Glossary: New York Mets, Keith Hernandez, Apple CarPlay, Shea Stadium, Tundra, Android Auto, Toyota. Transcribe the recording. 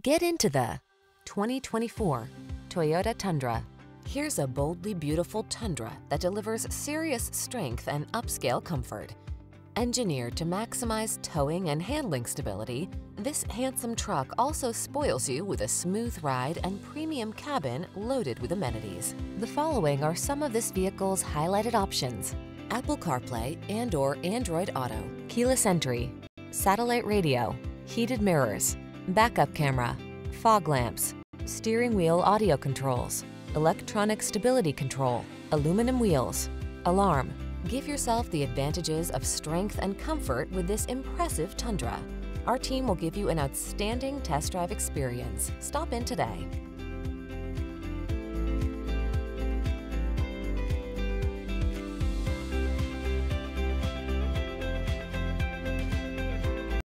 Get into the 2024 Toyota Tundra. Here's a boldly beautiful Tundra that delivers serious strength and upscale comfort. Engineered to maximize towing and handling stability, this handsome truck also spoils you with a smooth ride and premium cabin loaded with amenities. The following are some of this vehicle's highlighted options: Apple CarPlay and/or Android Auto, keyless entry, satellite radio, heated mirrors, backup camera, fog lamps, steering wheel audio controls, electronic stability control, aluminum wheels, alarm. Give yourself the advantages of strength and comfort with this impressive Tundra. Our team will give you an outstanding test drive experience. Stop in today.